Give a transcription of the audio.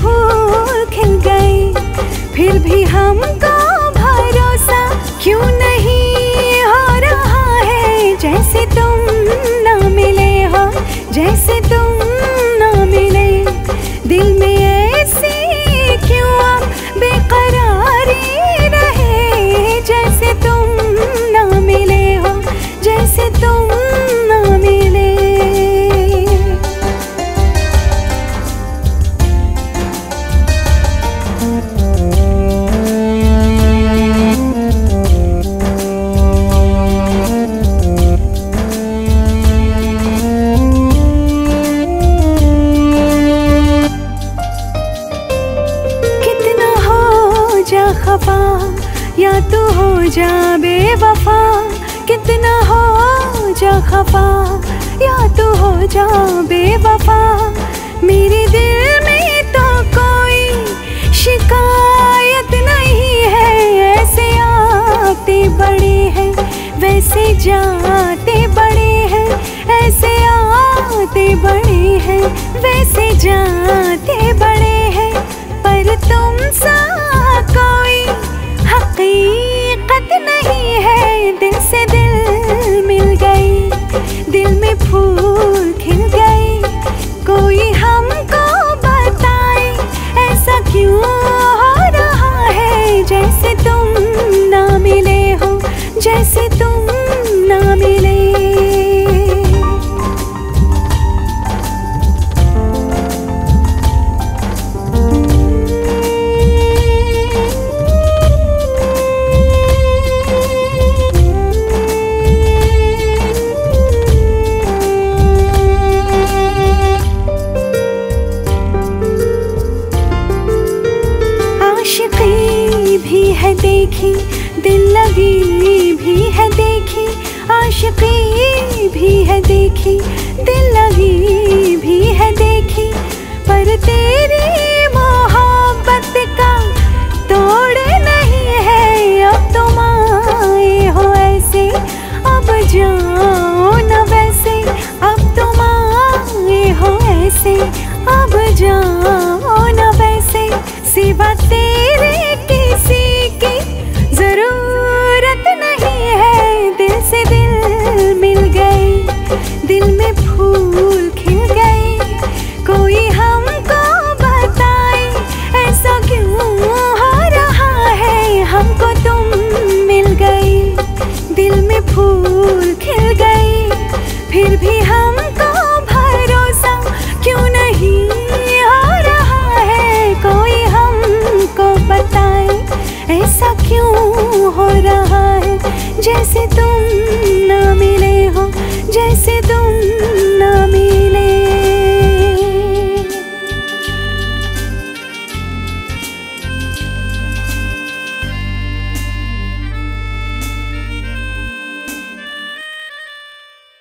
फूल खिल गए, फिर भी हमको भरोसा क्यों नहीं हो रहा है। जैसे तुम ना मिले हो, जैसे तुम ना मिले, दिल में ऐसी क्यों आप बेकरारी रहे। जैसे तुम ना मिले हो, जैसे तुम ना मिले। या तू हो जा बेवफा, कितना हो जा खफा, या तू हो जा बेवफा। मेरे दिल में तो कोई शिकायत नहीं है। ऐसे आते बड़े हैं, वैसे जाते बड़े हैं। ऐसे आते बड़े हैं, वैसे जाते बड़े हैं। पर तुम सा कोई हकीकत नहीं है। दिल से दिल मिल गई, दिल में फूल खिल गई। कोई हमको बताए ऐसा क्यों हो रहा है। जैसे तुम ना मिले हो, जैसे तुम ना मिले। देखी दिल लगी भी है, देखी आशिकी भी है, देखी दिल लगी भी है, देखी। पर तेरी मोहब्बत का तोड़ नहीं है। अब तुम आए हो ऐसे, अब जाओ न वैसे। अब तुम आए हो ऐसे, अब जाओ न वैसे। सिवा तेरे किसी की जरूरत नहीं है। दिल से दिल मिल गए, दिल में फूल खिल गए। कोई हमको बताए ऐसा क्यों हो रहा है। हमको तुम मिल गए, दिल में फूल खिल गए, फिर भी हमको भरोसा क्यों नहीं हो रहा है। कोई हमको बताए ऐसा क्यों हो रहा है। जैसे तुम ना मिले हो, जैसे तुम